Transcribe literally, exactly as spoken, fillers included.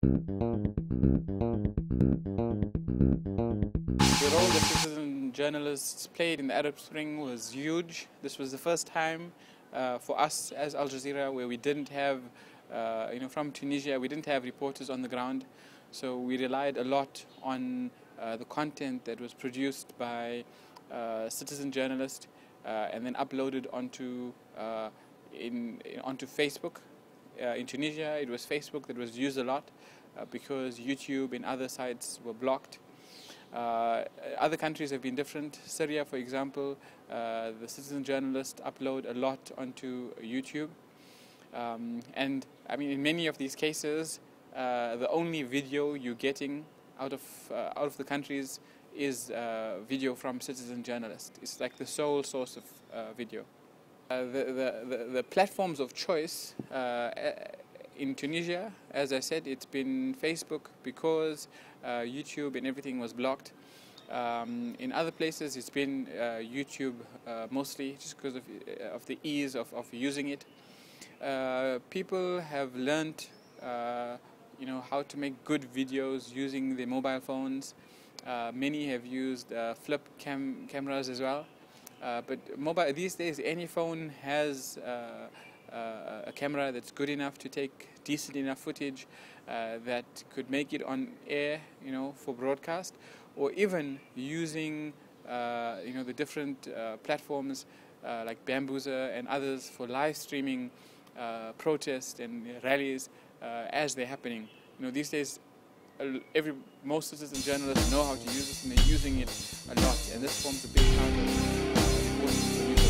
The role that citizen journalists played in the Arab Spring was huge. This was the first time uh, for us as Al Jazeera where we didn't have, uh, you know, from Tunisia, we didn't have reporters on the ground. So we relied a lot on uh, the content that was produced by uh, citizen journalists uh, and then uploaded onto, uh, in, onto Facebook. Uh, in Tunisia, it was Facebook that was used a lot uh, because YouTube and other sites were blocked. Uh, other countries have been different. Syria, for example, uh, the citizen journalists upload a lot onto YouTube. Um, and, I mean, in many of these cases, uh, the only video you're getting out of, uh, out of the countries is uh, video from citizen journalists. It's like the sole source of uh, video. Uh, the, the, the platforms of choice uh, in Tunisia, as I said, it's been Facebook because uh, YouTube and everything was blocked. Um, in other places, it's been uh, YouTube uh, mostly just because of, of the ease of, of using it. Uh, people have learned uh, you know, how to make good videos using their mobile phones. Uh, many have used uh, flip cam cameras as well. Uh, but mobile these days, any phone has uh, uh, a camera that's good enough to take decent enough footage uh, that could make it on air, you know, for broadcast, or even using, uh, you know, the different uh, platforms uh, like Bambuser and others for live streaming uh, protests and rallies uh, as they're happening. You know, these days, every most citizen journalists know how to use this, and they're using it a lot, and this forms a big part of. Thank you.